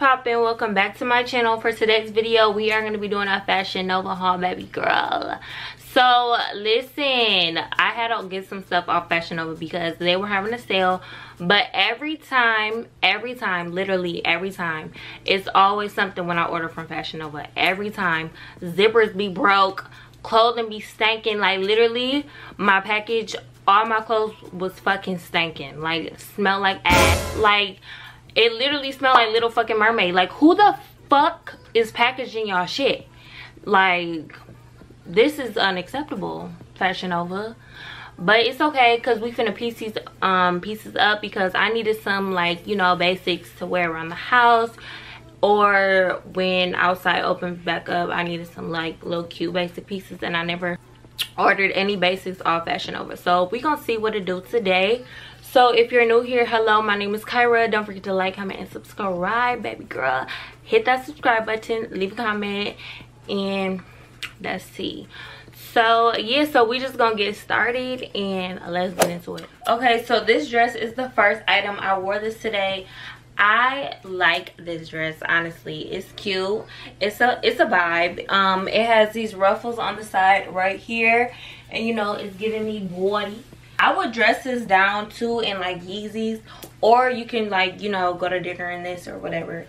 poppin'? Welcome back to my channel. For today's video, we are going to be doing a Fashion Nova haul, baby girl. So listen, I had to get some stuff off Fashion Nova because they were having a sale. But literally every time, it's always something when I order from Fashion Nova. Every time, zippers be broke, clothing be stankin'. Like literally, my package, all my clothes was fucking stankin'. Like smell like ass. Like it literally smelled like Little fucking Mermaid. Like who the fuck is packaging y'all shit? Like this is unacceptable, Fashion Nova. But it's okay because we finna piece these pieces up because I needed some, like, you know, basics to wear around the house, or when outside opens back up I needed some like little cute basic pieces, and I never ordered any basics off Fashion Nova. So we gonna see what it do today. So if you're new here, hello, my name is Kyra. Don't forget to like, comment, and subscribe, baby girl. Hit that subscribe button, leave a comment, and let's see. So yeah, so we just gonna get started and let's get into it. Okay, so this dress is the first item. I wore this today. I like this dress, honestly. It's cute. It's a vibe. It has these ruffles on the side right here, and you know it's giving me body. I would dress this down too in like Yeezys, or you can, like, you know, go to dinner in this or whatever.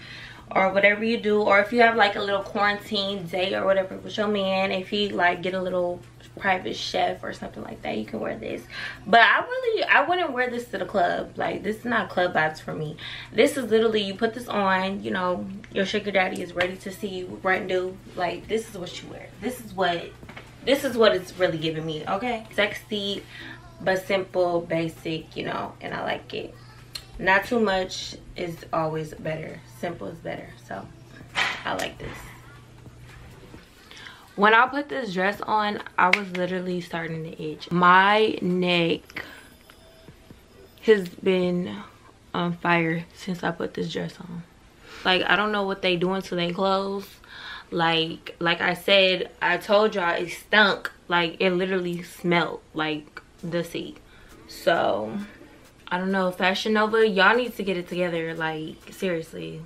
Or whatever you do, or if you have like a little quarantine day or whatever with your man, if he like get a little private chef or something like that, you can wear this. But I wouldn't wear this to the club. Like this is not club vibes for me. This is literally, you put this on, you know, your sugar daddy is ready to see you right now. Like this is what you wear. This is what it's really giving me. Okay, sexy but simple, basic, you know, and I like it. Not too much is always better. Simple is better. So I like this. When I put this dress on, I was literally starting to itch. My neck has been on fire since I put this dress on. Like I don't know what they doing to their clothes. Like I said, I told y'all it stunk. Like it literally smelled like the sea. So I don't know, Fashion Nova, y'all need to get it together, like, seriously.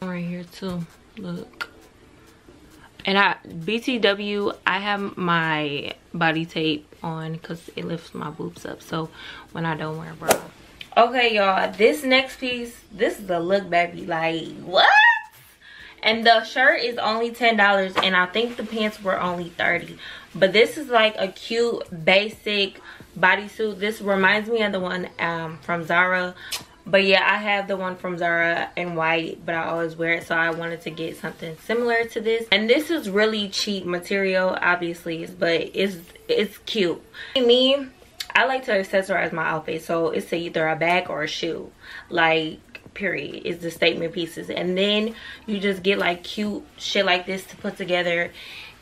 Right here too, look. And BTW, I have my body tape on because it lifts my boobs up, so when I don't wear a bra. Okay, y'all, this next piece, this is the look, baby, like, what? And the shirt is only $10, and I think the pants were only $30. But this is like a cute, basic bodysuit. This reminds me of the one from Zara. But yeah, I have the one from Zara in white, but I always wear it, so I wanted to get something similar to this. And this is really cheap material, obviously, but it's cute. Me, I like to accessorize my outfit, so it's either a bag or a shoe, like, period, is the statement pieces. And then you just get like cute shit like this to put together,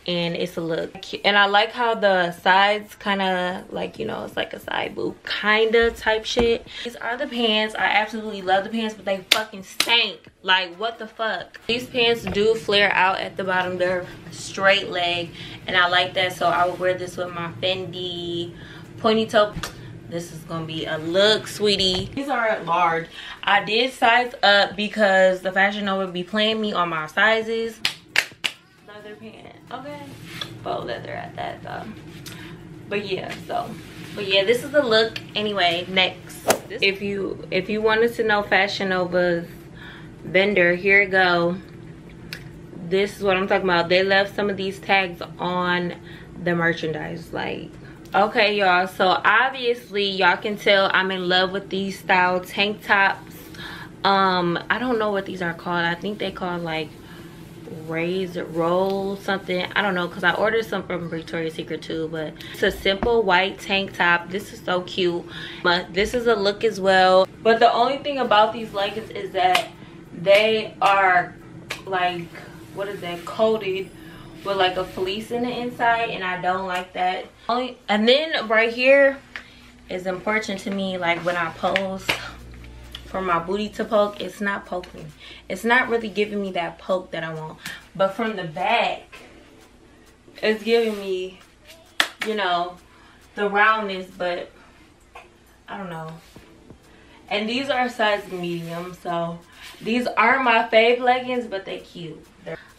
and it's a look. And I like how the sides kind of, like, you know, it's like a side boob kind of type shit. These are the pants. I absolutely love the pants, but they fucking stank. Like what the fuck. These pants do flare out at the bottom. They're straight leg, and I like that, so I would wear this with my Fendi pointy toe. This is gonna be a look, sweetie. These are large. I did size up because the Fashion Nova be playing me on my sizes. Leather pants, okay. Faux leather at that though. But yeah, so. But yeah, this is the look. Anyway, next. If you wanted to know Fashion Nova's vendor, here it go. This is what I'm talking about. They left some of these tags on the merchandise, like. Okay, y'all, so obviously y'all can tell I'm in love with these style tank tops. I don't know what these are called. I think they call like raise roll something, I don't know, because I ordered some from Victoria's Secret too. But it's a simple white tank top. This is so cute, but this is a look as well. But the only thing about these leggings is that they are like, what is that, coated with like a fleece in the inside, and I don't like that. And then right here is important to me, like when I pose for my booty to poke, it's not poking. It's not really giving me that poke that I want. But from the back, it's giving me, you know, the roundness, but I don't know. And these are size medium, so these aren't my fave leggings, but they're cute.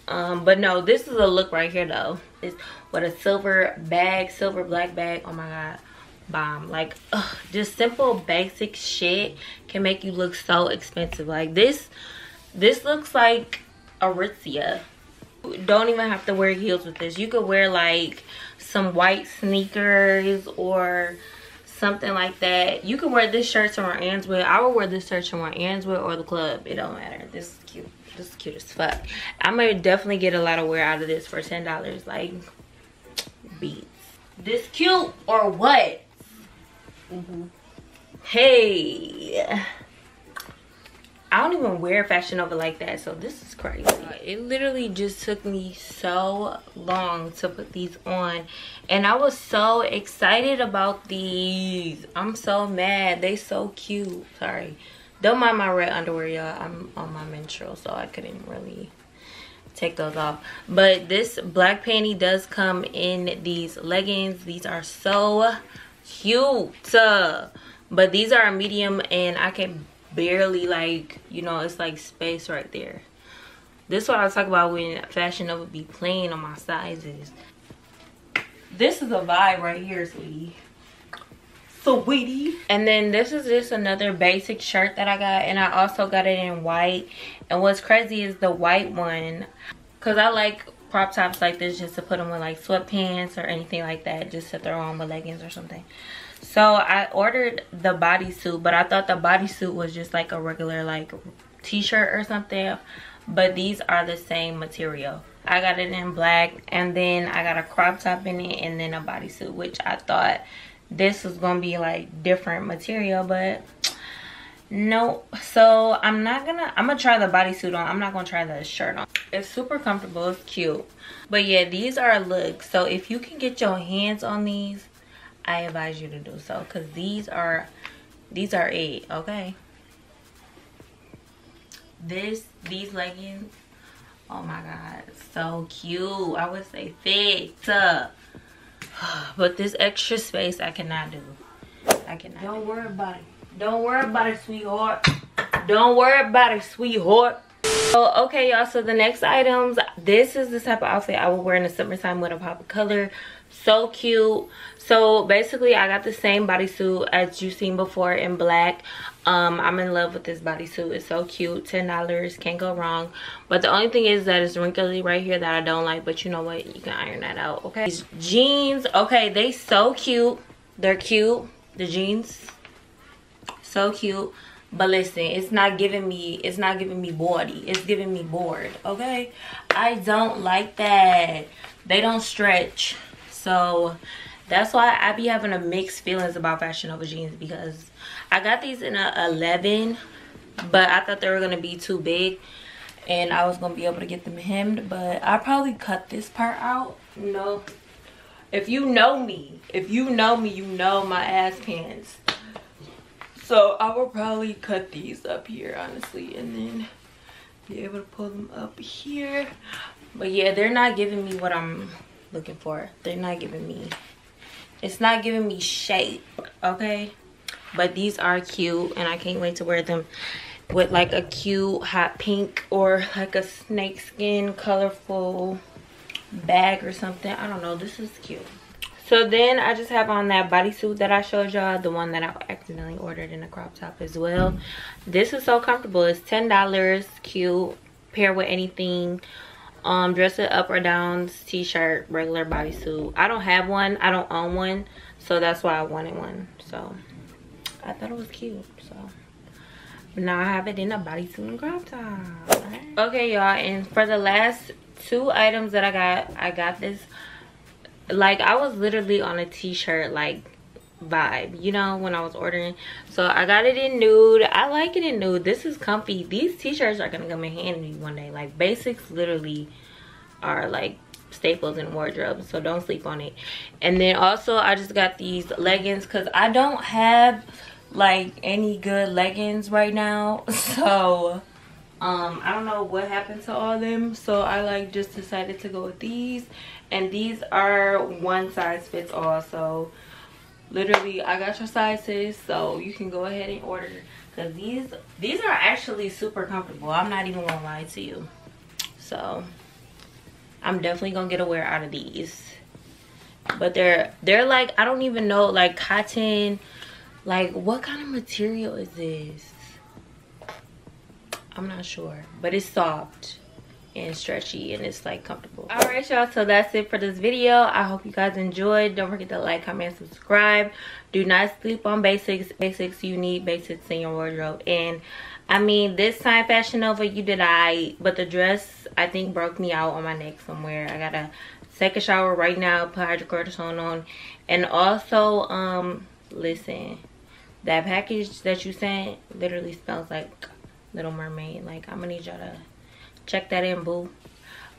But no, this is a look right here though. It's with a silver bag, silver black bag. Oh my god, bomb. Like, ugh, just simple basic shit can make you look so expensive. Like this looks like Aritzia. Don't even have to wear heels with this. You could wear like some white sneakers or something like that. You can wear this shirt somewhere ends with. I would wear this shirt somewhere ends with, or the club. It don't matter. This is cute. This is cute as fuck. I may definitely get a lot of wear out of this for $10. Like, beats. This cute or what? Hey, I don't even wear Fashion Nova like that, so this is crazy. It literally just took me so long to put these on, and I was so excited about these. I'm so mad. They so cute. Sorry. Don't mind my red underwear, y'all. I'm on my menstrual, so I couldn't really take those off. But this black panty does come in these leggings. These are so cute. But these are a medium, and I can barely, like, you know, it's like space right there. This is what I talk about when Fashion Nova be playing on my sizes. This is a vibe right here, sweetie. Sweetie. And then this is just another basic shirt that I got, and I also got it in white. And what's crazy is the white one, because I like crop tops like this just to put them with like sweatpants or anything like that, just to throw on with leggings or something. So I ordered the bodysuit, but I thought the bodysuit was just like a regular like t-shirt or something, but these are the same material. I got it in black, and then I got a crop top in it, and then a bodysuit, which I thought this was gonna be like different material, but no. So I'm gonna try the bodysuit on. I'm not gonna try the shirt on. It's super comfortable, it's cute. But yeah, these are looks. So if you can get your hands on these, I advise you to do so, because these are it, okay? These leggings, oh my god, so cute. I would say fit up, but this extra space I cannot do. I cannot. Don't worry about it. Don't worry about it, sweetheart. Don't worry about it, sweetheart. So, okay, y'all, so the next items, this is the type of outfit I would wear in the summertime with a pop of color. So cute. So basically I got the same bodysuit as you've seen before in black. I'm in love with this bodysuit. It's so cute. $10, can't go wrong. But the only thing is that it's wrinkly right here that I don't like, but you know what, you can iron that out, okay? These jeans, okay, they so cute. They're cute, the jeans, so cute. But listen, it's not giving me body. It's giving me bored, okay? I don't like that. They don't stretch. So that's why I be having a mixed feelings about Fashion Nova jeans, because I got these in a 11, but I thought they were gonna be too big and I was gonna be able to get them hemmed, but I probably cut this part out. No, if you know me, you know my ass pants. So I will probably cut these up here, honestly, and then be able to pull them up here. But yeah, they're not giving me what I'm looking for. They're not giving me, it's not giving me shape, okay? But these are cute, and I can't wait to wear them with like a cute hot pink or like a snakeskin colorful bag or something. I don't know, this is cute. So then I just have on that bodysuit that I showed y'all, the one that I accidentally ordered in a crop top as well. This is so comfortable. It's $10, cute, pair with anything. Dress it up or down, t-shirt, regular bodysuit. I don't have one, I don't own one, so that's why I wanted one. So I thought it was cute, so. But now I have it in a bodysuit and crop top. Okay, y'all, and for the last two items that I got this. Like, I was literally on a t-shirt like vibe, you know, when I was ordering. So I got it in nude. I like it in nude. This is comfy. These t-shirts are gonna come in handy one day. Like, basics literally are like staples in wardrobes, so don't sleep on it. And then also I just got these leggings because I don't have like any good leggings right now. So I don't know what happened to all them, so I like just decided to go with these. And these are one size fits all, so literally, I got your sizes, so you can go ahead and order, because these are actually super comfortable. I'm not even gonna lie to you. So I'm definitely gonna get a wear out of these. But they're like, I don't even know, like cotton, like what kind of material is this? I'm not sure, but it's soft and stretchy and it's like comfortable. All right, y'all, so that's it for this video. I hope you guys enjoyed. Don't forget to like, comment, subscribe. Do not sleep on basics. You need basics in your wardrobe. And I mean, this time Fashion Nova, you did I, but the dress I think broke me out on my neck somewhere. I gotta take a shower right now, put hydrocortisone on, and also listen, that package that you sent literally smells like Little Mermaid. Like, I'm gonna need y'all to check that in, boo.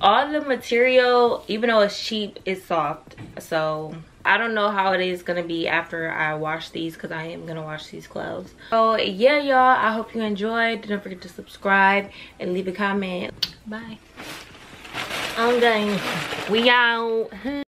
All the material, even though it's cheap, is soft. So I don't know how it is gonna be after I wash these, because I am gonna wash these clothes. So yeah, y'all, I hope you enjoyed. Don't forget to subscribe and leave a comment. Bye. I'm done. We out.